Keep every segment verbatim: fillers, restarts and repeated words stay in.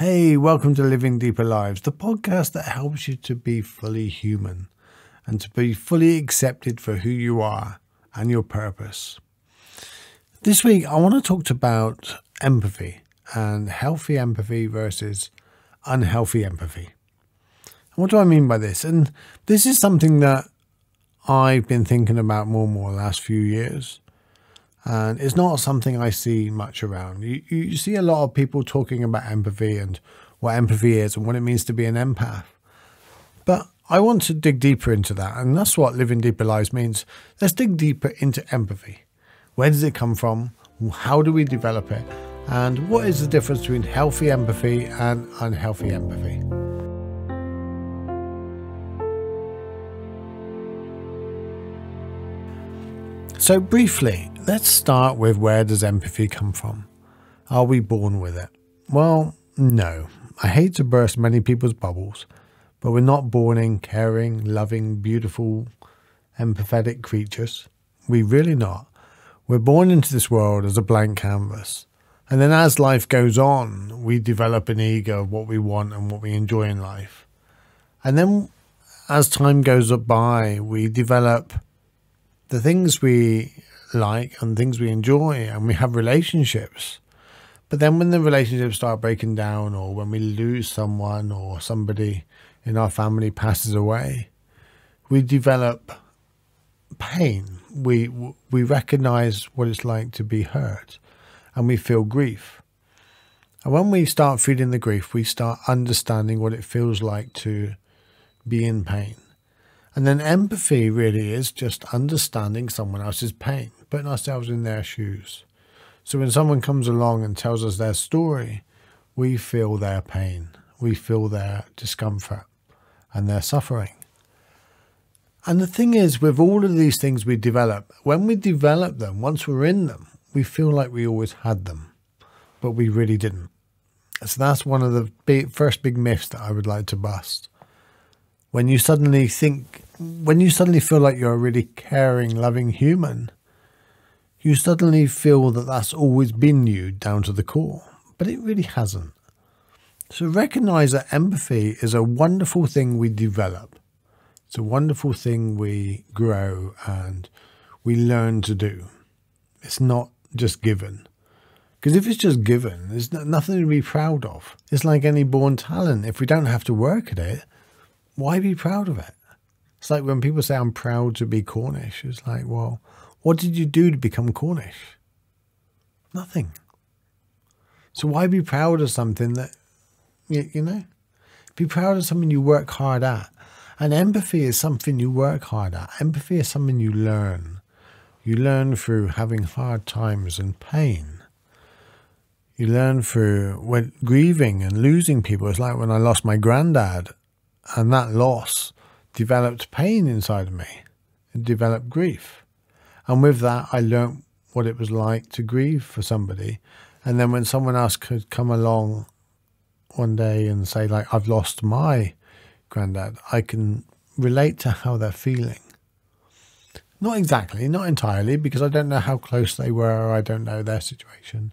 Hey, welcome to Living Deeper Lives, the podcast that helps you to be fully human and to be fully accepted for who you are and your purpose. This week, I want to talk about empathy and healthy empathy versus unhealthy empathy. What do I mean by this? And this is something that I've been thinking about more and more the last few years. And it's not something I see much around. You, you see a lot of people talking about empathy and what empathy is and what it means to be an empath. But I want to dig deeper into that. And that's what Living Deeper Lives means. Let's dig deeper into empathy. Where does it come from? How do we develop it? And what is the difference between healthy empathy and unhealthy empathy? So briefly, let's start with where does empathy come from? Are we born with it? Well, no. I hate to burst many people's bubbles, but we're not born in caring, loving, beautiful, empathetic creatures. We're really not. We're born into this world as a blank canvas. And then as life goes on, we develop an ego of what we want and what we enjoy in life. And then as time goes by, we develop the things we like and things we enjoy, and we have relationships. But then when the relationships start breaking down, or when we lose someone, or somebody in our family passes away, we develop pain. We, we recognize what it's like to be hurt, and we feel grief. And when we start feeling the grief, we start understanding what it feels like to be in pain. And then empathy really is just understanding someone else's pain, putting ourselves in their shoes. So when someone comes along and tells us their story, we feel their pain, we feel their discomfort and their suffering. And the thing is, with all of these things we develop, when we develop them, once we're in them, we feel like we always had them, but we really didn't. So that's one of the big, first big myths that I would like to bust. When you suddenly think, when you suddenly feel like you're a really caring, loving human, you suddenly feel that that's always been you down to the core, but it really hasn't. So recognize that empathy is a wonderful thing we develop. It's a wonderful thing we grow and we learn to do. It's not just given. Because if it's just given, there's nothing to be proud of. It's like any born talent. If we don't have to work at it, why be proud of it? It's like when people say, I'm proud to be Cornish. It's like, well, what did you do to become Cornish? Nothing. So why be proud of something that, you know, be proud of something you work hard at. And empathy is something you work hard at. Empathy is something you learn. You learn through having hard times and pain. You learn through when grieving and losing people. It's like when I lost my granddad. And that loss developed pain inside of me. It developed grief. And with that, I learned what it was like to grieve for somebody. And then when someone else could come along one day and say, like, I've lost my granddad, I can relate to how they're feeling. Not exactly, not entirely, because I don't know how close they were. I don't know their situation.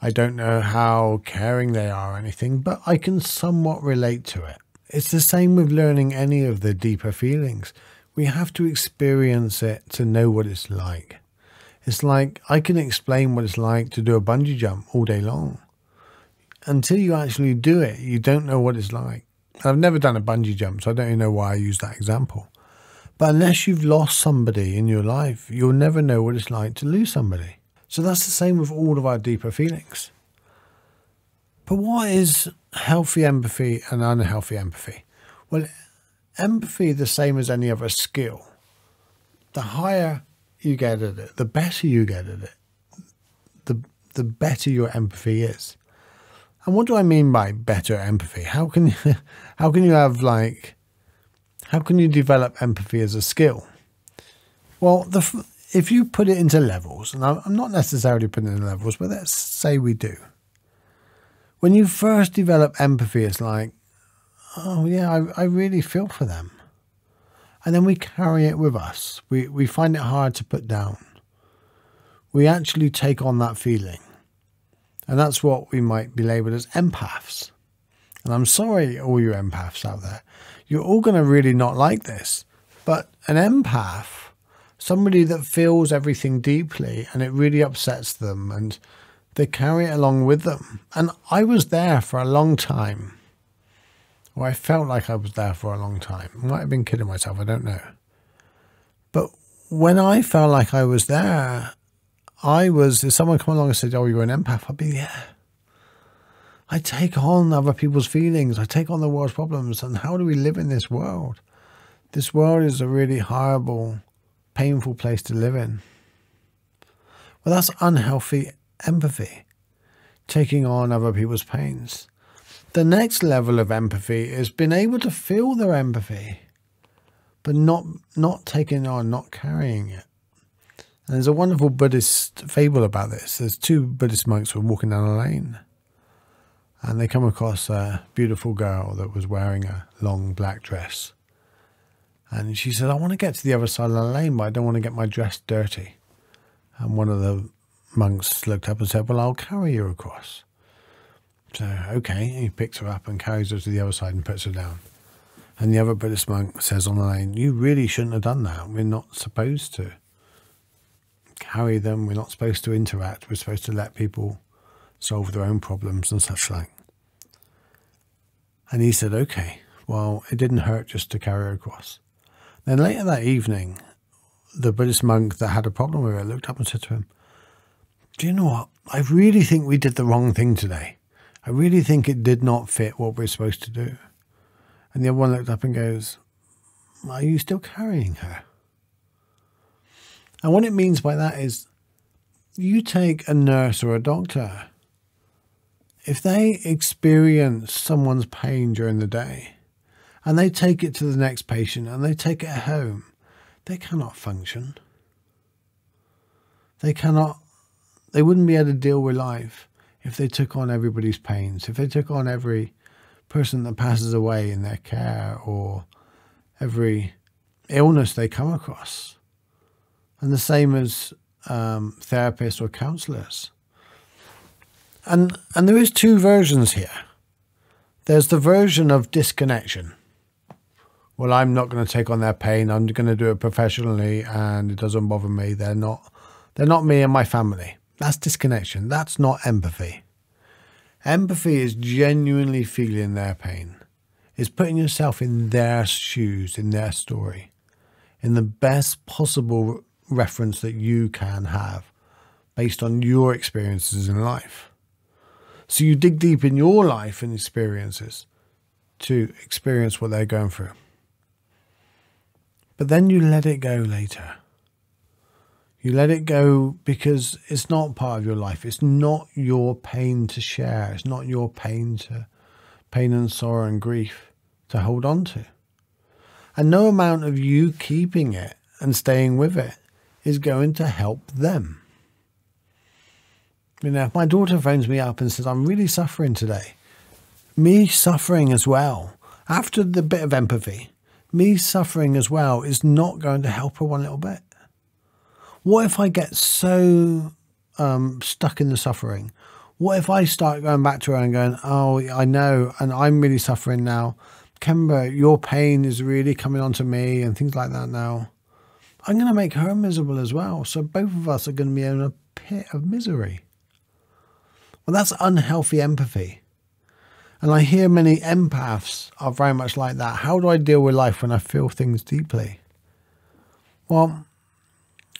I don't know how caring they are or anything, but I can somewhat relate to it. It's the same with learning any of the deeper feelings. We have to experience it to know what it's like. It's like I can explain what it's like to do a bungee jump all day long. Until you actually do it, you don't know what it's like. I've never done a bungee jump, so I don't even know why I use that example. But unless you've lost somebody in your life, you'll never know what it's like to lose somebody. So that's the same with all of our deeper feelings. But what is healthy empathy and unhealthy empathy? Well, empathy is the same as any other skill. The higher you get at it, the better you get at it, the, the better your empathy is. And what do I mean by better empathy? How can you, how can you have like, how can you develop empathy as a skill? Well, the, if you put it into levels, and I'm not necessarily putting it in levels, but let's say we do. When you first develop empathy, it's like, oh yeah, I, I really feel for them. And then we carry it with us. We, we find it hard to put down. We actually take on that feeling. And that's what we might be labeled as empaths. And I'm sorry, all you empaths out there, you're all going to really not like this. But an empath, somebody that feels everything deeply and it really upsets them and they carry it along with them. And I was there for a long time. Or I felt like I was there for a long time. I might have been kidding myself, I don't know. But when I felt like I was there, I was, if someone come along and said, oh, you're an empath, I'd be, yeah. I take on other people's feelings. I take on the world's problems. And how do we live in this world? This world is a really horrible, painful place to live in. Well, that's unhealthy empathy, taking on other people's pains. The next level of empathy is being able to feel their empathy, but not, not taking it on, not carrying it. And there's a wonderful Buddhist fable about this. There's two Buddhist monks who were walking down a lane, and they come across a beautiful girl that was wearing a long black dress. And she said, I want to get to the other side of the lane, but I don't want to get my dress dirty. And one of the monks looked up and said, well, I'll carry you across. So, okay, he picks her up and carries her to the other side and puts her down. And the other Buddhist monk says on the lane, you really shouldn't have done that. We're not supposed to carry them. We're not supposed to interact. We're supposed to let people solve their own problems and such like. And he said, okay, well, it didn't hurt just to carry her across. Then later that evening, the Buddhist monk that had a problem with her looked up and said to him, do you know what? I really think we did the wrong thing today. I really think it did not fit what we're supposed to do. And the other one looked up and goes, are you still carrying her? And what it means by that is, you take a nurse or a doctor. If they experience someone's pain during the day and they take it to the next patient and they take it home, they cannot function. They cannot, they wouldn't be able to deal with life if they took on everybody's pains, if they took on every person that passes away in their care or every illness they come across. And the same as um, therapists or counselors. And, and there is two versions here. There's the version of disconnection. Well, I'm not going to take on their pain. I'm going to do it professionally and it doesn't bother me. They're not, they're not me and my family. That's disconnection. That's not empathy. Empathy is genuinely feeling their pain. It's putting yourself in their shoes, in their story, in the best possible reference that you can have based on your experiences in life. So you dig deep in your life and experiences to experience what they're going through. But then you let it go later. You let it go because it's not part of your life. It's not your pain to share. It's not your pain to pain and sorrow and grief to hold on to. And no amount of you keeping it and staying with it is going to help them. You know, if my daughter phones me up and says, I'm really suffering today, me suffering as well, after the bit of empathy, me suffering as well is not going to help her one little bit. What if I get so um, stuck in the suffering? What if I start going back to her and going, oh, I know, and I'm really suffering now. Kemba, your pain is really coming onto me and things like that now. I'm going to make her miserable as well. So both of us are going to be in a pit of misery. Well, that's unhealthy empathy. And I hear many empaths are very much like that. How do I deal with life when I feel things deeply? Well,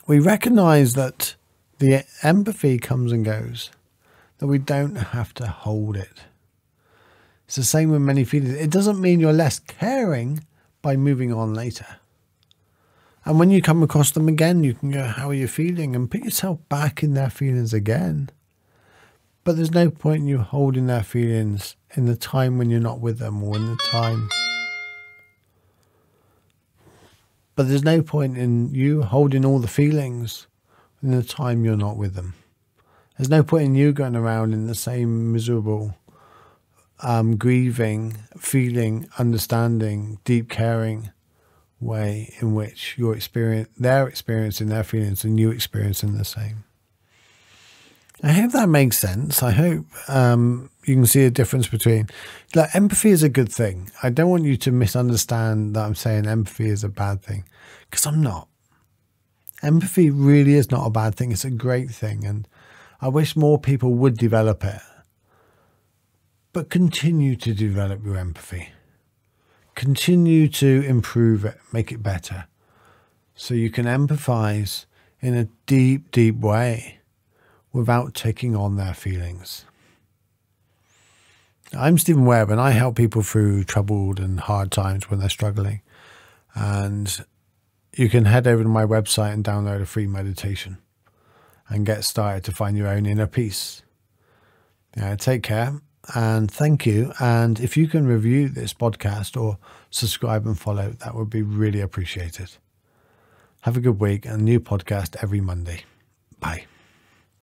we recognize that the empathy comes and goes, that we don't have to hold it. It's the same with many feelings. It doesn't mean you're less caring by moving on later. And when you come across them again, you can go, how are you feeling? And put yourself back in their feelings again. But there's no point in you holding their feelings in the time when you're not with them or in the time. But there's no point in you holding all the feelings in the time you're not with them. There's no point in you going around in the same miserable, um, grieving, feeling, understanding, deep caring way in which you're experience, they're experiencing their feelings and you experiencing the same. I hope that makes sense. I hope um, you can see a difference between, like, empathy is a good thing. I don't want you to misunderstand that I'm saying empathy is a bad thing, because I'm not. Empathy really is not a bad thing. It's a great thing, and I wish more people would develop it. But continue to develop your empathy. Continue to improve it, make it better, so you can empathize in a deep, deep way without taking on their feelings. I'm Steven Webb, and I help people through troubled and hard times when they're struggling. And you can head over to my website and download a free meditation and get started to find your own inner peace. Yeah, take care. And thank you. And if you can review this podcast or subscribe and follow, that would be really appreciated. Have a good week, and new podcast every Monday. Bye.